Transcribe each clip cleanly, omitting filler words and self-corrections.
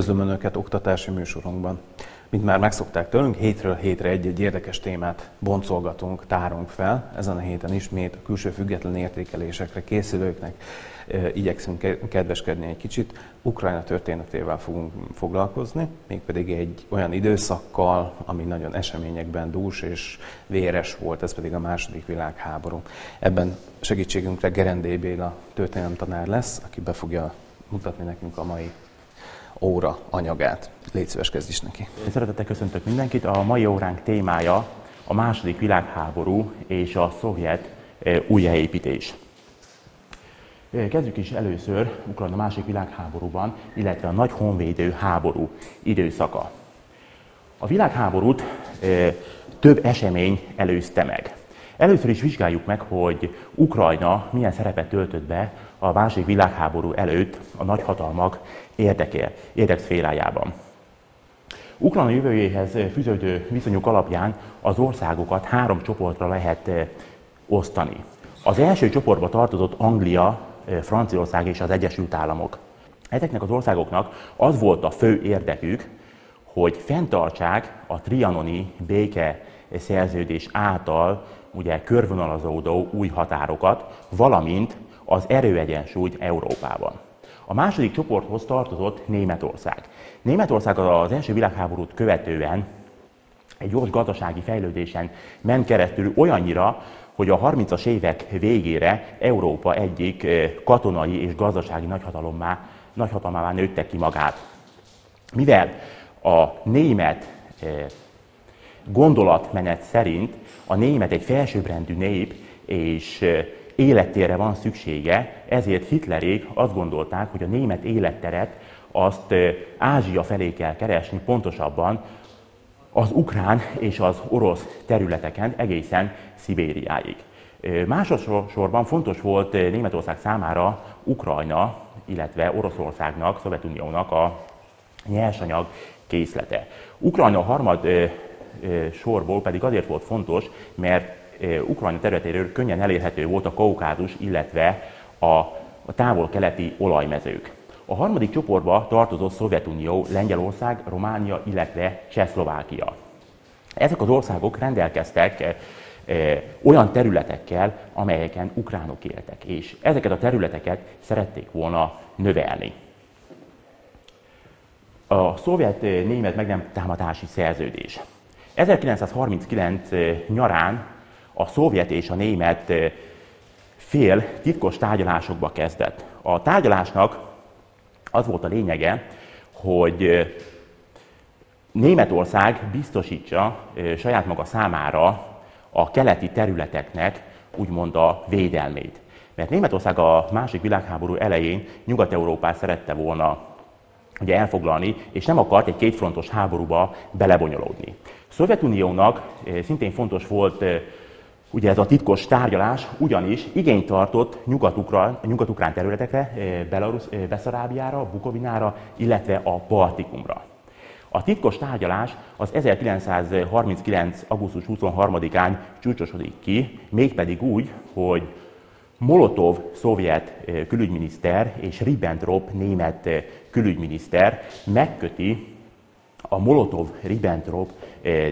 Üdvözlöm Önöket oktatási műsorunkban. Mint már megszokták tőlünk, hétről hétre egy érdekes témát boncolgatunk, tárunk fel. Ezen a héten ismét a külső független értékelésekre készülőknek igyekszünk kedveskedni egy kicsit. Ukrajna történetével fogunk foglalkozni, mégpedig egy olyan időszakkal, ami nagyon eseményekben dús és véres volt, ez pedig a II. Világháború. Ebben segítségünkre Gerendé Béla történelemtanár lesz, aki be fogja mutatni nekünk a mai óra anyagát. Légy szíves, kezdj is neki. Én szeretettel köszöntök mindenkit. A mai óránk témája a II. Világháború és a szovjet újjáépítés. Kezdjük is először Ukrajna II. Világháborúban, illetve a nagy honvédő háború időszaka. A világháborút több esemény előzte meg. Először is vizsgáljuk meg, hogy Ukrajna milyen szerepet töltött be a II. Világháború előtt a nagyhatalmak érdekszférájában. Ukrajna jövőjéhez fűződő viszonyok alapján az országokat három csoportra lehet osztani. Az első csoportba tartozott Anglia, Franciaország és az Egyesült Államok. Ezeknek az országoknak az volt a fő érdekük, hogy fenntartsák a trianoni békeszerződés által ugye körvonalazódó új határokat, valamint az erőegyensúlyt Európában. A második csoporthoz tartozott Németország. Németország az első világháborút követően egy gyors gazdasági fejlődésen ment keresztül olyannyira, hogy a 30-as évek végére Európa egyik katonai és gazdasági nagyhatalmává nőtte ki magát. Mivel a német gondolatmenet szerint a német egy felsőbbrendű nép, és élettérre van szüksége, ezért Hitlerék azt gondolták, hogy a német életteret azt Ázsia felé kell keresni, pontosabban az ukrán és az orosz területeken egészen Szibériáig. Másodszorban fontos volt Németország számára Ukrajna, illetve Oroszországnak, Szovjetuniónak a nyersanyag készlete. Ukrajna harmadsorból pedig azért volt fontos, mert Ukrajna területéről könnyen elérhető volt a Kaukázus, illetve a távol-keleti olajmezők. A harmadik csoportba tartozott Szovjetunió, Lengyelország, Románia, illetve Csehszlovákia. Ezek az országok rendelkeztek olyan területekkel, amelyeken ukránok éltek, és ezeket a területeket szerették volna növelni. A szovjet-német meg nem támadási szerződés. 1939 nyarán a szovjet és a német fél titkos tárgyalásokba kezdett. A tárgyalásnak az volt a lényege, hogy Németország biztosítsa saját maga számára a keleti területeknek úgymond a védelmét. Mert Németország a II. Világháború elején Nyugat-Európát szerette volna ugye elfoglalni, és nem akart egy kétfrontos háborúba belebonyolódni. A Szovjetuniónak szintén fontos volt ugye ez a titkos tárgyalás, ugyanis igényt tartott nyugat-ukrán területekre, Beszarábiára, Bukovinára, illetve a Baltikumra. A titkos tárgyalás az 1939. augusztus 23-án csúcsosodik ki, mégpedig úgy, hogy Molotov szovjet külügyminiszter és Ribbentrop német külügyminiszter megköti a Molotov-Ribbentrop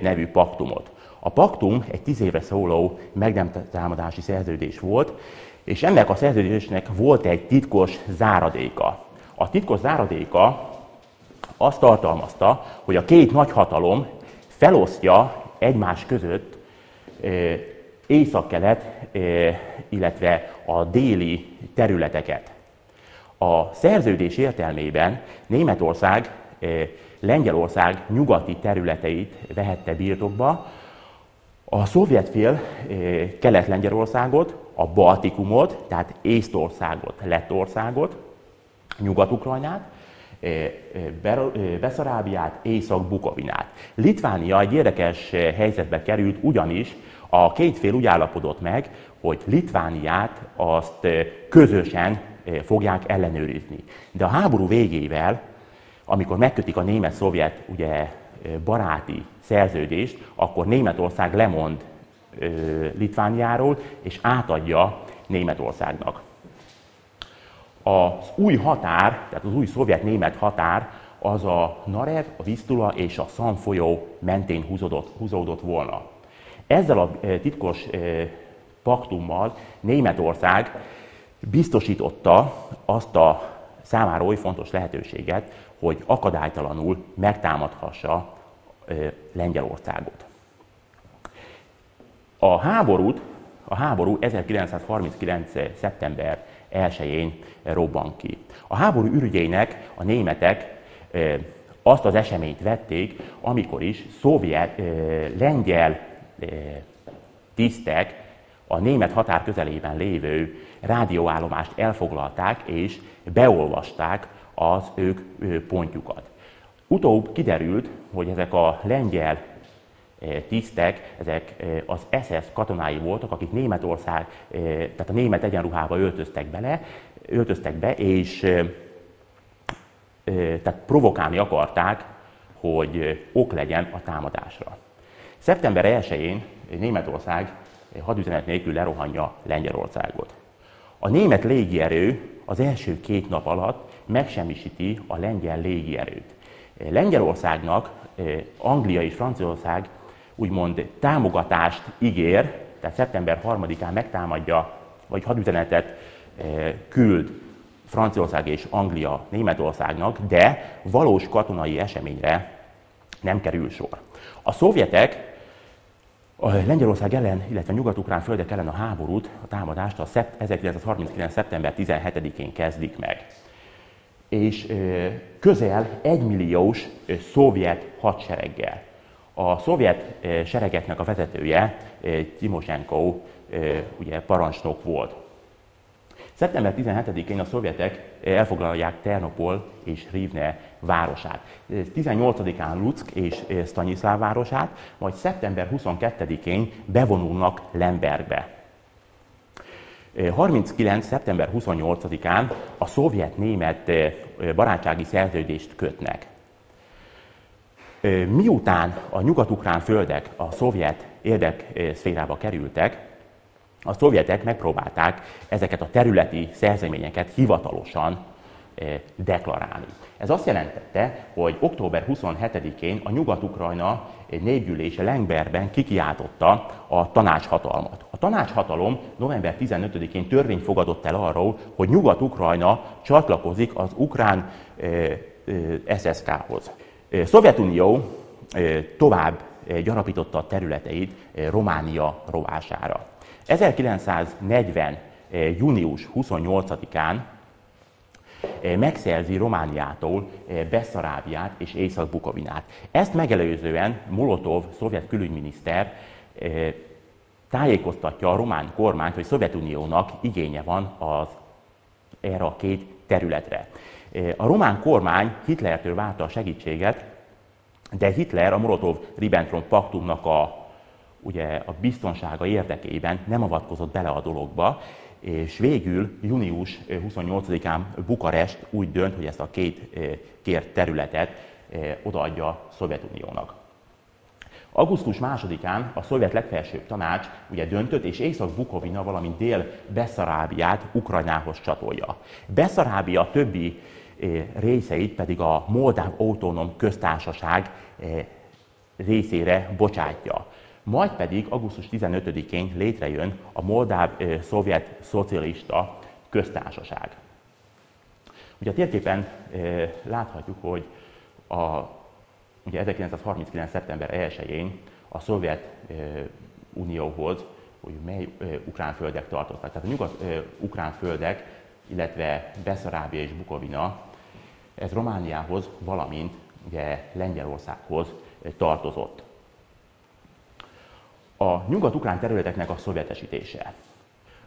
nevű paktumot. A paktum egy 10 évre szóló meg nem támadási szerződés volt, és ennek a szerződésnek volt egy titkos záradéka. A titkos záradéka azt tartalmazta, hogy a két nagyhatalom felosztja egymás között északkelet, illetve a déli területeket. A szerződés értelmében Németország, Lengyelország nyugati területeit vehette birtokba, a szovjet fél Kelet-Lengyelországot, a Baltikumot, tehát Észtországot, Lettországot, Nyugat-Ukrajnát, Beszarábiát, Észak-Bukovinát. Litvánia egy érdekes helyzetbe került, ugyanis a két fél úgy állapodott meg, hogy Litvániát azt közösen fogják ellenőrizni. De a háború végével, amikor megkötik a német-szovjet ugye baráti szerződést, akkor Németország lemond Litvániáról, és átadja Németországnak. Az új határ, tehát az új szovjet-német határ, az a Narev, a Visztula és a Szan folyó mentén húzódott volna. Ezzel a titkos paktummal Németország biztosította azt a számára oly fontos lehetőséget, hogy akadálytalanul megtámadhassa Lengyelországot. A háború 1939. szeptember 1-én robban ki. A háború ürügyeinek a németek azt az eseményt vették, amikor is lengyel tisztek a német határ közelében lévő rádióállomást elfoglalták és beolvasták az ők pontjukat. Utóbb kiderült, hogy ezek a lengyel tisztek, ezek az SS katonái voltak, akik tehát a német egyenruhába öltöztek be, és tehát provokálni akarták, hogy ok legyen a támadásra. Szeptember 1-én Németország hadüzenet nélkül lerohanja Lengyelországot. A német légierő az első két nap alatt megsemmisíti a lengyel légierőt. Lengyelországnak Anglia és Franciaország úgymond támogatást ígér, tehát szeptember 3-án megtámadja, vagy hadüzenetet küld Franciaország és Anglia Németországnak, de valós katonai eseményre nem kerül sor. A szovjetek a Lengyelország ellen, illetve nyugat-ukrán földek ellen a háborút, a támadást 1939. szeptember 17-én kezdik meg. És közel 1 milliós szovjet hadsereggel. A szovjet seregeknek a vezetője, Timozenko, ugye parancsnok volt. Szeptember 17-én a szovjetek elfoglalják Ternopol és Rivne városát, 18-án Luck és Sztanyiszláv városát, majd szeptember 22-én bevonulnak Lembergbe. 39. szeptember 28-án a szovjet-német barátsági szerződést kötnek. Miután a nyugat-ukrán földek a szovjet érdekszférába kerültek, a szovjetek megpróbálták ezeket a területi szerzeményeket hivatalosan deklarálni. Ez azt jelentette, hogy október 27-én a Nyugat-Ukrajna népgyűlése Lembergben kikiáltotta a tanácshatalmat. A tanácshatalom november 15-én törvényt fogadott el arról, hogy Nyugat-Ukrajna csatlakozik az ukrán SSK-hoz. Szovjetunió tovább gyarapította a területeit Románia rovására. 1940. június 28-án megszerzi Romániától Beszarábiát és Észak-Bukovinát. Ezt megelőzően Molotov, szovjet külügyminiszter tájékoztatja a román kormányt, hogy Szovjetuniónak igénye van erre a két területre. A román kormány Hitlertől várta a segítséget, de Hitler a Molotov-Ribbentrop paktumnak a biztonsága érdekében nem avatkozott bele a dologba, és végül június 28-án Bukarest úgy dönt, hogy ezt a két kért területet odaadja a Szovjetuniónak. Augusztus 2-án a szovjet legfelsőbb tanács döntött, és Észak-Bukovina, valamint Dél-Beszarábiát Ukrajnához csatolja. Beszarábia többi részeit pedig a Moldáv Autonóm Köztársaság részére bocsátja. Majd pedig augusztus 15-én létrejön a Moldáv Szovjet Szocialista Köztársaság. Ugye a térképen láthatjuk, hogy ugye 1939. szeptember 1-én a Szovjet Unióhoz, hogy mely ukrán földek tartoztak. Tehát a nyugat-ukrán földek, illetve Beszarábia és Bukovina, ez Romániához, valamint ugye Lengyelországhoz tartozott. A nyugat-ukrán területeknek a szovjetesítése.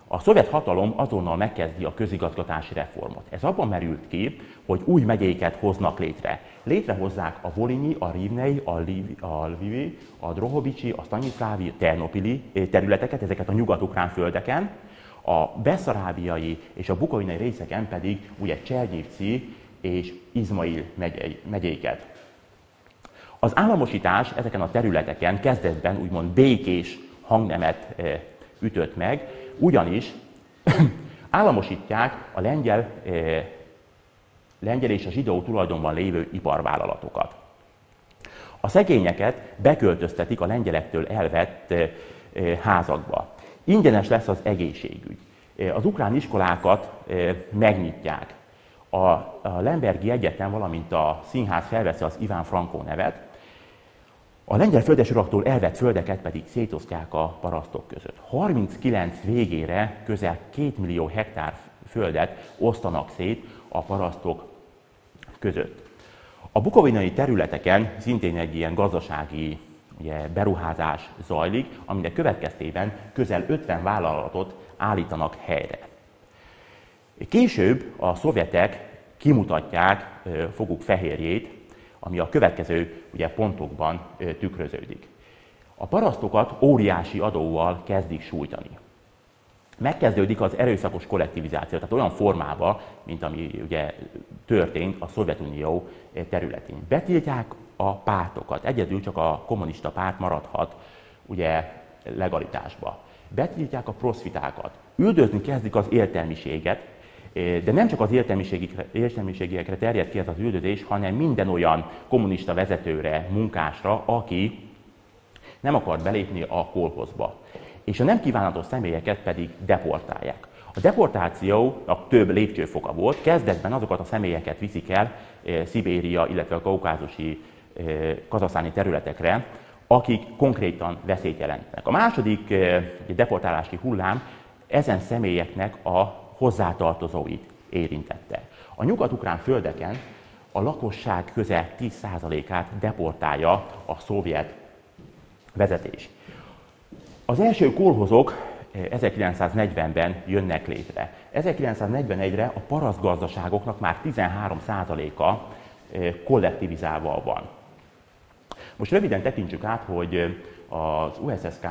A szovjet hatalom azonnal megkezdi a közigazgatási reformot. Ez abban merült ki, hogy új megyéket hoznak létre. Létrehozzák a volinyi, a rivnei, a lvivi, a drohobicsi, a sztanyiszlávi, a ternopili területeket, ezeket a nyugat-ukrán földeken. A beszarábiai és a bukovinai részeken pedig ugye Csernyivci és Izmail megyéket. Az államosítás ezeken a területeken kezdetben úgymond békés hangnemet ütött meg, ugyanis államosítják a lengyel lengyel és a zsidó tulajdonban lévő iparvállalatokat. A szegényeket beköltöztetik a lengyelektől elvett házakba. Ingyenes lesz az egészségügy. Az ukrán iskolákat megnyitják. A Lembergi Egyetem, valamint a színház felveszi az Iván Franko nevet, a lengyel földesuraktól elvett földeket pedig szétosztják a parasztok között. 39 végére közel 2 millió hektár földet osztanak szét a parasztok között. A bukovinai területeken szintén egy ilyen gazdasági beruházás zajlik, aminek következtében közel 50 vállalatot állítanak helyre. Később a szovjetek kimutatják foguk fehérjét, ami a következő pontokban tükröződik. A parasztokat óriási adóval kezdik sújtani. Megkezdődik az erőszakos kollektivizáció, tehát olyan formában, mint ami történt a Szovjetunió területén. Betiltják a pártokat, egyedül csak a kommunista párt maradhat legalitásba. Betiltják a proszfitákat, üldözni kezdik az értelmiséget, de nem csak az értelmiségiekre terjed ki ez az üldözés, hanem minden olyan kommunista vezetőre, munkásra, aki nem akart belépni a kolhozba. És a nem kívánatos személyeket pedig deportálják. A deportációnak több lépcsőfoka volt, kezdetben azokat a személyeket viszik el Szibéria, illetve a kaukázusi kazasztáni területekre, akik konkrétan veszélyt jelentenek. A második deportálási hullám ezen személyeknek a hozzátartozóit érintette. A nyugat-ukrán földeken a lakosság közel 10%-át deportálja a szovjet vezetés. Az első kolhozok 1940-ben jönnek létre. 1941-re a parasztgazdaságoknak már 13%-a kollektivizálva van. Most röviden tekintsük át, hogy az USSK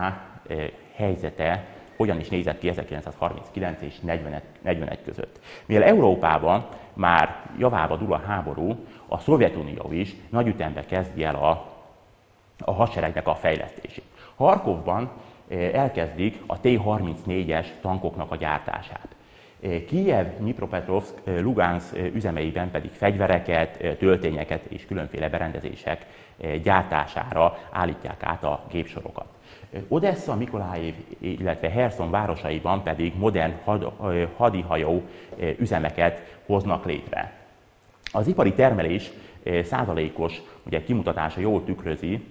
helyzete hogyan is nézett ki 1939 és 1941 között. Mivel Európában már javába dúl a háború, a Szovjetunió is nagy ütembe kezdi el a hadseregnek a fejlesztését. Harkovban elkezdik a T-34-es tankoknak a gyártását. Kijev, Dnipropetrovsk, Lugansk üzemeiben pedig fegyvereket, töltényeket és különféle berendezések gyártására állítják át a gépsorokat. Odessa, Mikolajev, illetve Herszon városaiban pedig modern hadihajó üzemeket hoznak létre. Az ipari termelés százalékos kimutatása jól tükrözi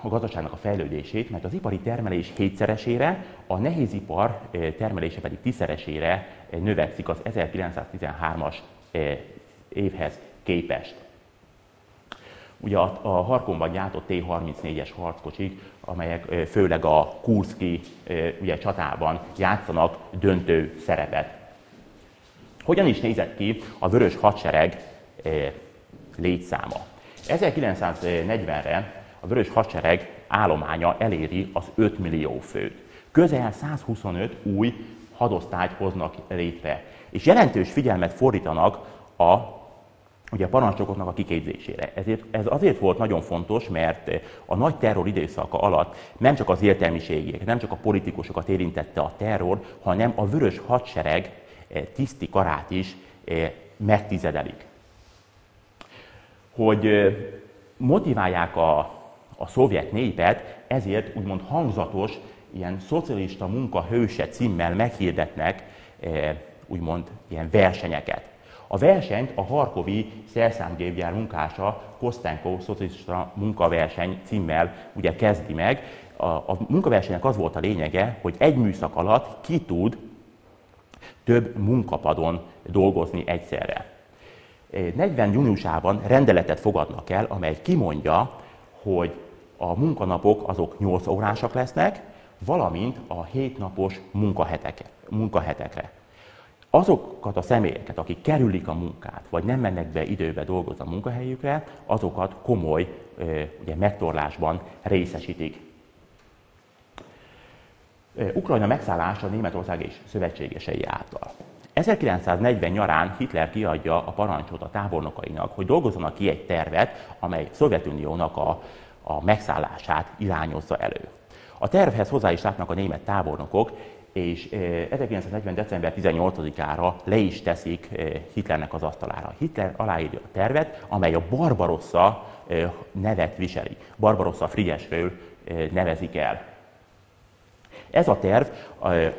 a gazdaságnak a fejlődését, mert az ipari termelés 7-szeresére, a nehézipar termelése pedig 10-szeresére növekszik az 1913-as évhez képest. Ugye a Harkovban gyártott T-34-es harckocsik, amelyek főleg a kurszki csatában játszanak döntő szerepet. Hogyan is nézett ki a vörös hadsereg létszáma? 1940-re a vörös hadsereg állománya eléri az 5 millió főt. Közel 125 új hadosztályt hoznak létre, és jelentős figyelmet fordítanak a parancsnokoknak a kiképzésére. Ez azért volt nagyon fontos, mert a nagy terror időszaka alatt nem csak az értelmiségiek, nem csak a politikusokat érintette a terror, hanem a vörös hadsereg tiszti karát is megtizedelik. Hogy motiválják a szovjet népet, ezért úgymond hangzatos, ilyen szocialista munkahőse címmel meghirdetnek úgymond ilyen versenyeket. A versenyt a harkovi szerszámgépgyár munkása, Kostenko szocialista munkaverseny címmel kezdi meg. A munkaversenynek az volt a lényege, hogy egy műszak alatt ki tud több munkapadon dolgozni egyszerre. 40. júniusában rendeletet fogadnak el, amely kimondja, hogy a munkanapok azok 8 órásak lesznek, valamint a 7 napos munkahetekre. Azokat a személyeket, akik kerülik a munkát, vagy nem mennek be időbe dolgozni a munkahelyükre, azokat komoly megtorlásban részesítik. Ukrajna megszállása Németország és szövetségesei által. 1940 nyarán Hitler kiadja a parancsot a tábornokainak, hogy dolgozzanak ki egy tervet, amely Szovjetuniónak a megszállását irányozza elő. A tervhez hozzá is látnak a német tábornokok, és 1940. december 18-ára le is teszik Hitlernek az asztalára. Hitler aláírja a tervet, amely a Barbarossa nevet viseli. Barbarossa Friedrichről nevezik el. Ez a terv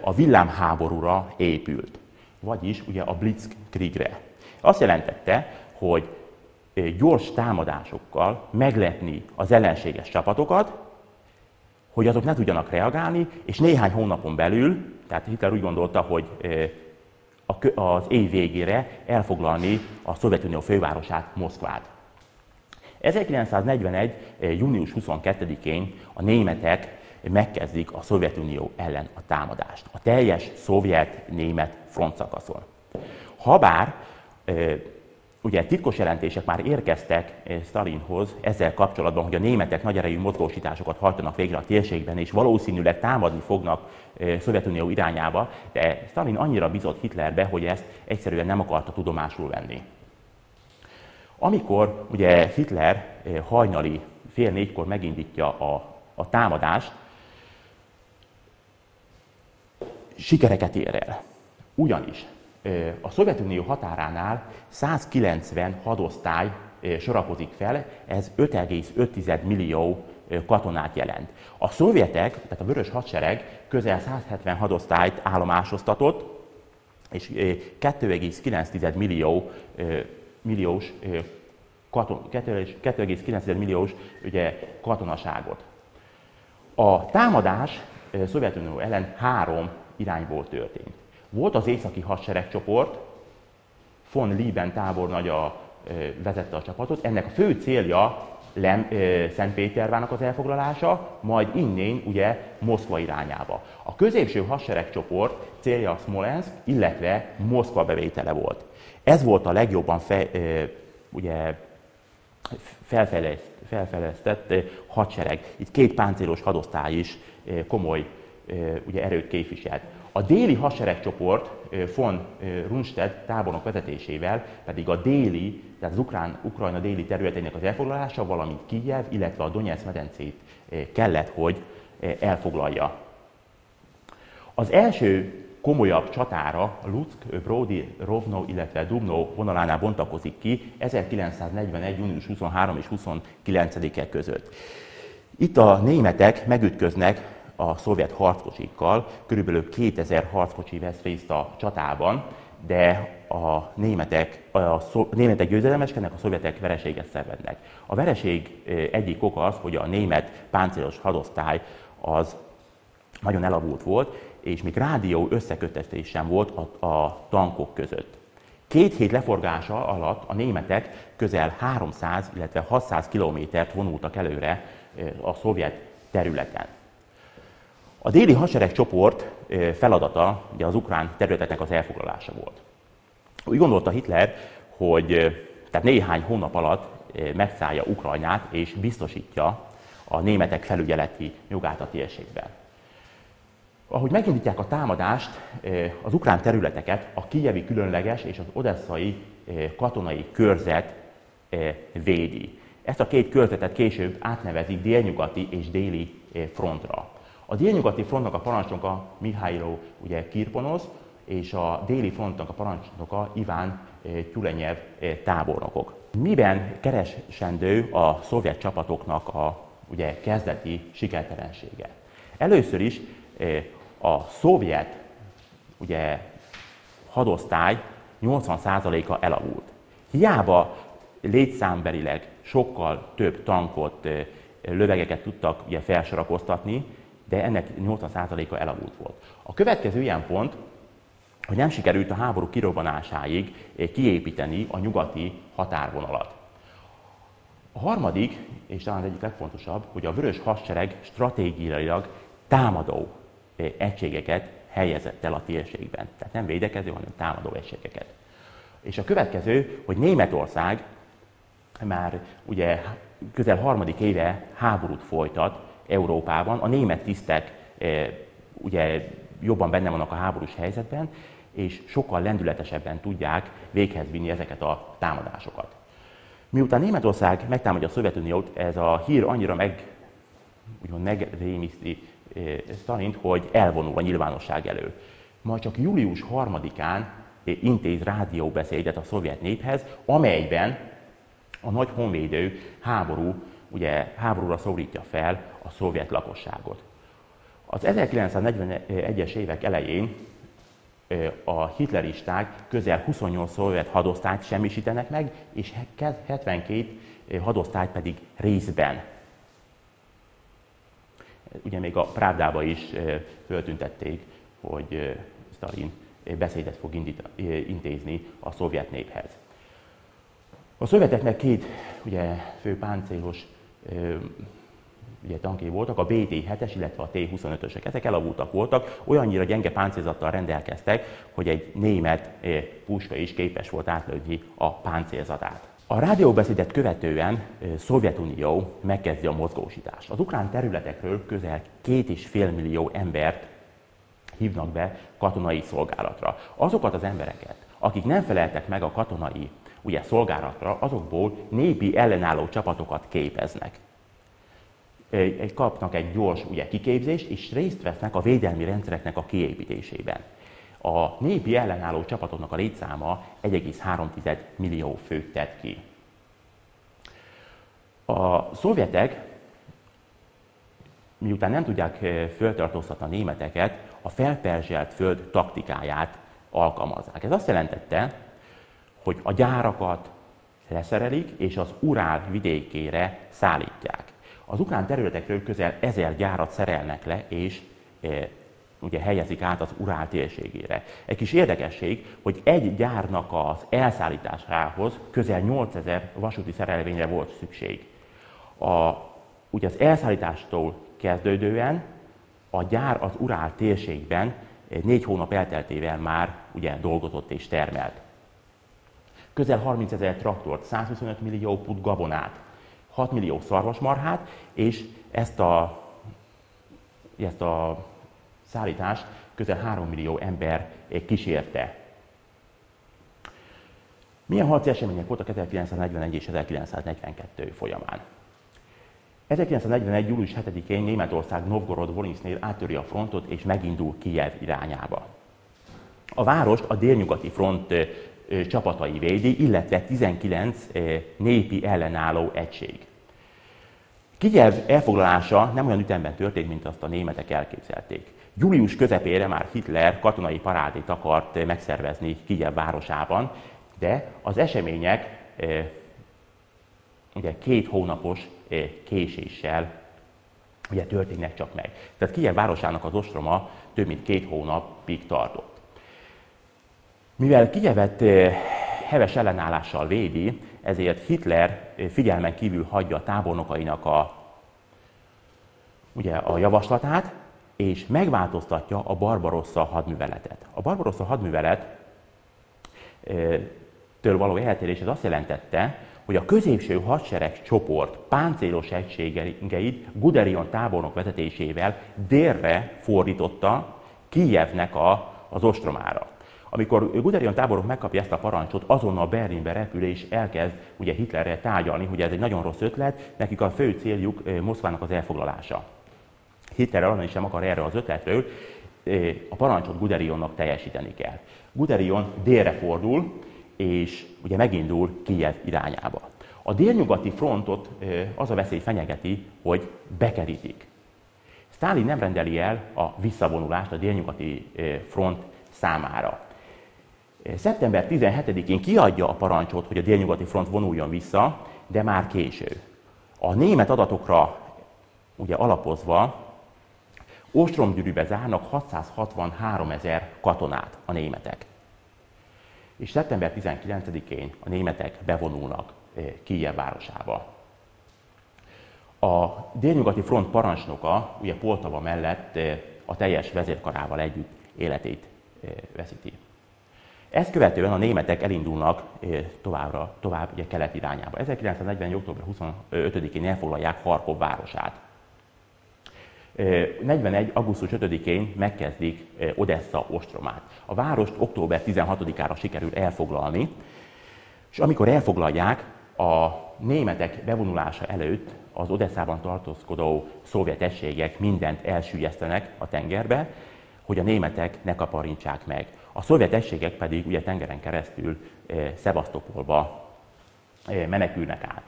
a villámháborúra épült, vagyis ugye a Blitzkriegre. Azt jelentette, hogy gyors támadásokkal meglepni az ellenséges csapatokat, hogy azok ne tudjanak reagálni, és néhány hónapon belül, tehát Hitler úgy gondolta, hogy az év végére elfoglalni a Szovjetunió fővárosát, Moszkvát. 1941. június 22-én a németek megkezdik a Szovjetunió ellen a támadást, a teljes szovjet-német frontszakaszon. Habár ugye titkos jelentések már érkeztek Sztálinhoz ezzel kapcsolatban, hogy a németek nagy erejű mozgósításokat hajtanak végre a térségben, és valószínűleg támadni fognak Szovjetunió irányába, de Sztálin annyira bízott Hitlerbe, hogy ezt egyszerűen nem akarta tudomásul venni. Amikor ugye Hitler hajnali fél négykor megindítja a támadást, sikereket ér el. Ugyanis a Szovjetunió határánál 190 hadosztály sorakozik fel, ez 5,5 millió katonát jelent. A szovjetek, tehát a Vörös Hadsereg közel 170 hadosztályt állomásoztatott, és 2,9 milliós ugye, katonaságot. A támadás Szovjetunió ellen három irányból történt. Volt az északi hadseregcsoport, von Lieben tábornagya vezette a csapatot, ennek a fő célja Szentpétervárnak az elfoglalása, majd innén ugye Moszkva irányába. A középső hadseregcsoport célja a Szmolenszk, illetve Moszkva bevétele volt. Ez volt a legjobban felfejlesztett hadsereg. Itt két páncélos hadosztály is komoly ugye, erőt képviselt. A déli hadseregcsoport von Runstedt tábornok vezetésével pedig a déli, tehát az Ukrajna déli területének az elfoglalása, valamint Kijev, illetve a Donetsz medencét kellett, hogy elfoglalja. Az első komolyabb csatára a Lutsk, Brody, Rovno, illetve Dubno vonalánál bontakozik ki 1941. június 23 és 29-e között. Itt a németek megütköznek a szovjet harckocsikkal, körülbelül 2000 harckocsi vesz részt a csatában, de a németek győzelemeskednek, a szovjetek vereséget szenvednek. A vereség egyik oka az, hogy a német páncélos hadosztály az nagyon elavult volt, és még rádió összekötetés sem volt a tankok között. Két hét leforgása alatt a németek közel 300, illetve 600 kilométert vonultak előre a szovjet területen. A déli hadseregcsoport feladata ugye az ukrán területeknek az elfoglalása volt. Úgy gondolta Hitler, hogy tehát néhány hónap alatt megszállja Ukrajnát és biztosítja a németek felügyeleti jogát a térségben. Ahogy megindítják a támadást, az ukrán területeket a kijevi különleges és az odesszai katonai körzet védi. Ezt a két körzetet később átnevezik délnyugati és déli frontra. A délnyugati frontnak a parancsnoka Mihályó Kirponosz, és a déli frontnak a parancsnoka Iván Tyulenyev tábornokok. Miben keresendő a szovjet csapatoknak a ugye, kezdeti sikertelensége? Először is a szovjet ugye, hadosztály 80%-a elavult. Hiába létszámbelileg sokkal több tankot, lövegeket tudtak ugye, felsorakoztatni, de ennek 80%-a elavult volt. A következő ilyen pont, hogy nem sikerült a háború kirobbanásáig kiépíteni a nyugati határvonalat. A harmadik, és talán az egyik legfontosabb, hogy a Vörös Hadsereg stratégiailag támadó egységeket helyezett el a térségben. Tehát nem védekező, hanem támadó egységeket. És a következő, hogy Németország már ugye közel harmadik éve háborút folytat Európában. A német tisztek ugye jobban benne vannak a háborús helyzetben, és sokkal lendületesebben tudják véghez vinni ezeket a támadásokat. Miután Németország megtámadja a Szovjetuniót, ez a hír annyira úgymond megrémiszti Sztálint, hogy elvonul a nyilvánosság elől. Majd csak július 3-án intéz rádióbeszédet a szovjet néphez, amelyben a nagy honvédő háborúra szólítja fel a szovjet lakosságot. Az 1941-es évek elején a hitleristák közel 28 szovjet hadosztályt semmisítenek meg, és 72 hadosztályt pedig részben. Ugye még a Prádába is föltüntették, hogy Sztálin beszédet fog intézni a szovjet néphez. A szovjeteknek két fő páncélos tankéi voltak, a BT-7-es, illetve a T-25-ösök. Ezek elavultak voltak, olyannyira gyenge páncélzattal rendelkeztek, hogy egy német puska is képes volt átlődni a páncélzatát. A rádióbeszédet követően Szovjetunió megkezdi a mozgósítást. Az ukrán területekről közel 2,5 millió embert hívnak be katonai szolgálatra. Azokat az embereket, akik nem feleltek meg a katonai szolgálatra, azokból népi ellenálló csapatokat képeznek. Kapnak egy gyors kiképzést, és részt vesznek a védelmi rendszereknek a kiépítésében. A népi ellenálló csapatoknak a létszáma 1,3 millió főt tett ki. A szovjetek, miután nem tudják föltartóztatni a németeket, a felperzselt föld taktikáját alkalmazzák. Ez azt jelentette, hogy a gyárakat leszerelik, és az Urál vidékére szállítják. Az ukrán területekről közel 1000 gyárat szerelnek le, és helyezik át az Urál térségére. Egy kis érdekesség, hogy egy gyárnak az elszállításához közel 8000 vasúti szerelvényre volt szükség. Az elszállítástól kezdődően a gyár az Urál térségben 4 hónap elteltével már dolgozott és termelt. Közel 30 000 traktort, 125 millió pud gabonát, 6 millió szarvasmarhát, és ezt a szállítást közel 3 millió ember kísérte. Milyen harci események voltak 1941 és 1942 folyamán? 1941. július 7-én Németország Novgorod-Volinsznél áttöri a frontot és megindul Kijev irányába. A várost a délnyugati front csapatai védi, illetve 19 népi ellenálló egység. Kijev elfoglalása nem olyan ütemben történt, mint azt a németek elképzelték. Július közepére már Hitler katonai parádét akart megszervezni Kijev városában, de az események 2 hónapos késéssel történnek csak meg. Tehát Kijev városának az ostroma több mint 2 hónapig tartott. Mivel Kijevet heves ellenállással védi, ezért Hitler figyelmen kívül hagyja a tábornokainak a javaslatát, és megváltoztatja a Barbarossa hadműveletet. A Barbarossa hadművelettől való eltérés az azt jelentette, hogy a középső hadsereg csoport páncélos egységeit Guderian tábornok vezetésével délre fordította Kijevnek az ostromára. Amikor Guderian tábornok megkapja ezt a parancsot, azonnal Berlinbe repül és elkezd Hitlerrel tárgyalni, hogy ez egy nagyon rossz ötlet, nekik a fő céljuk Moszkvának az elfoglalása. Hitler arra sem akar erre az ötletről, a parancsot Guderionnak teljesíteni kell. Guderian délre fordul, és megindul Kijev irányába. A délnyugati frontot az a veszély fenyegeti, hogy bekerítik. Sztálin nem rendeli el a visszavonulást a délnyugati front számára. Szeptember 17-én kiadja a parancsot, hogy a délnyugati front vonuljon vissza, de már késő. A német adatokra alapozva ostromgyűrűbe zárnak 663 000 katonát a németek. És szeptember 19-én a németek bevonulnak Kijev városába. A délnyugati front parancsnoka Poltava mellett a teljes vezérkarával együtt életét veszíti. Ezt követően a németek elindulnak tovább kelet irányába. 1941. október 25-én elfoglalják Harkov városát. 41. augusztus 5-én megkezdik Odessa ostromát. A várost október 16-ára sikerül elfoglalni, és amikor elfoglalják, a németek bevonulása előtt az Odesszában tartózkodó szovjet egységek mindent elsüllyesztenek a tengerbe, hogy a németek ne kaparintsák meg. A szovjet egységek pedig ugye tengeren keresztül Szevasztopolba menekülnek át.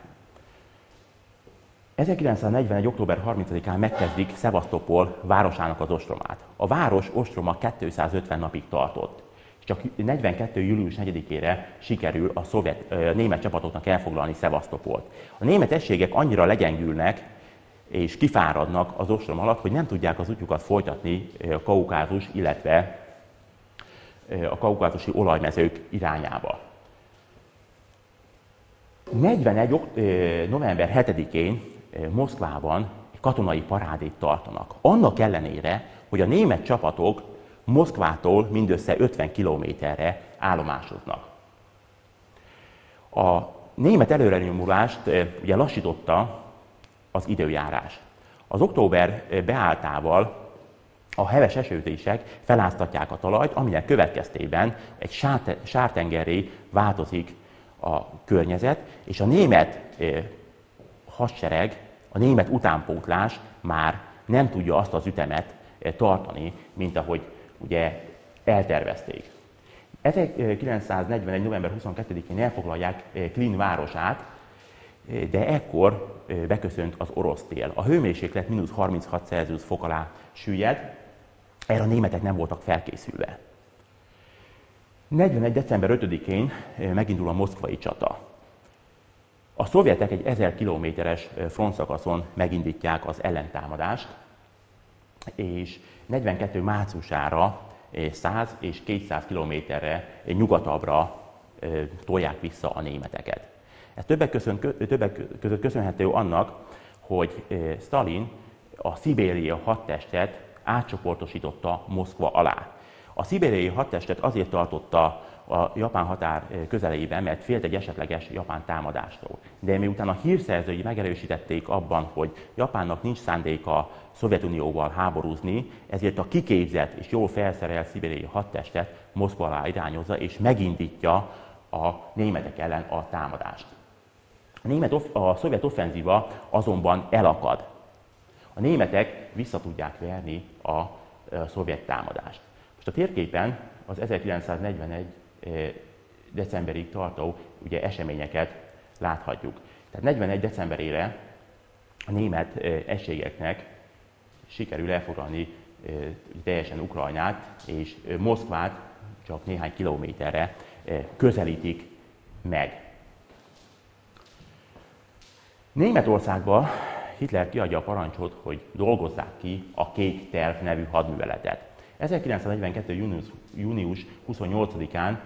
1941. október 30-án megkezdik Szevasztopol városának az ostromát. A város ostroma 250 napig tartott, és csak 42. július 4-ére sikerül a német csapatoknak elfoglalni Szevasztopolt. A német egységek annyira legyengülnek és kifáradnak az ostrom alatt, hogy nem tudják az útjukat folytatni a Kaukázus, illetve a kaukázusi olajmezők irányába. 41. november 7-én Moszkvában egy katonai parádét tartanak. Annak ellenére, hogy a német csapatok Moszkvától mindössze 50 kilométerre állomásoznak. A német előrenyomulást ugye lassította az időjárás. Az október beálltával a heves esőzések feláztatják a talajt, aminek következtében egy sártengerré változik a környezet, és a német hadsereg, a német utánpótlás már nem tudja azt az ütemet tartani, mint ahogy ugye eltervezték. 1941. november 22-én elfoglalják Klin városát, de ekkor beköszönt az orosz tél. A hőmérséklet mínusz 36 Celsius fok alá süllyed, erre a németek nem voltak felkészülve. 41. december 5-én megindul a moszkvai csata. A szovjetek egy 1000 kilométeres frontszakaszon megindítják az ellentámadást, és 42. márciusára 100 és 200 kilométerre nyugatabbra tolják vissza a németeket. Ez többek között köszönhető annak, hogy Sztálin a szibériai hadtestet átcsoportosította Moszkva alá. A szibériai hadtestet azért tartotta a japán határ közelében, mert félt egy esetleges japán támadástól. De miután a hírszerzői megerősítették abban, hogy Japánnak nincs szándéka Szovjetunióval háborúzni, ezért a kiképzett és jól felszerelt szibériai hadtestet Moszkva alá irányozza és megindítja a németek ellen a támadást. A szovjet offenzíva azonban elakad. A németek vissza tudják verni a szovjet támadást. Most a térképen az 1941. decemberig tartó ugye, eseményeket láthatjuk. Tehát 41. decemberére a német egységeknek sikerül elfoglalni teljesen Ukrajnát, és Moszkvát csak néhány kilométerre közelítik meg. Németországban Hitler kiadja a parancsot, hogy dolgozzák ki a Kék Terv nevű hadműveletet. 1942. június 28-án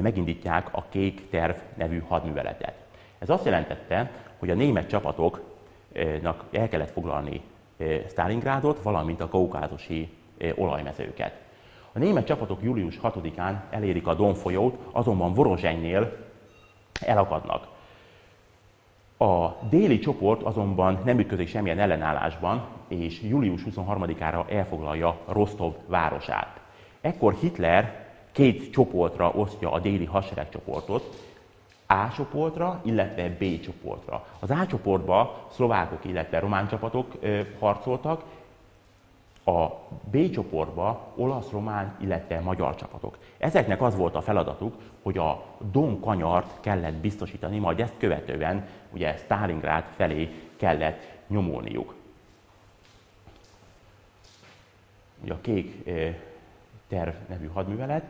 megindítják a Kék Terv nevű hadműveletet. Ez azt jelentette, hogy a német csapatoknak el kellett foglalni Sztálingrádot, valamint a kaukázusi olajmezőket. A német csapatok július 6-án elérik a Don folyót, azonban Voroszenynél elakadnak. A déli csoport azonban nem ütközik semmilyen ellenállásban, és július 23-ára elfoglalja Rostov városát. Ekkor Hitler két csoportra osztja a déli hadseregcsoportot, A csoportra, illetve B csoportra. Az A csoportban szlovákok, illetve román csapatok harcoltak, a B csoportban olasz, román, illetve magyar csapatok. Ezeknek az volt a feladatuk, hogy a Don kanyart kellett biztosítani, majd ezt követően ugye Sztálingrád felé kellett nyomulniuk. Ugye a Kék Terv nevű hadművelet,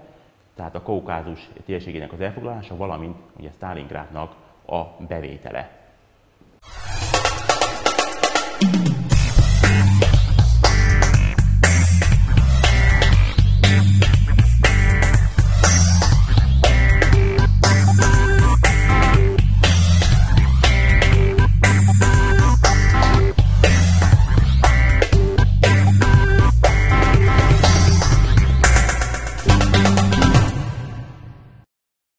tehát a Kaukázus térségének az elfoglalása, valamint ugye Sztálingrádnak a bevétele.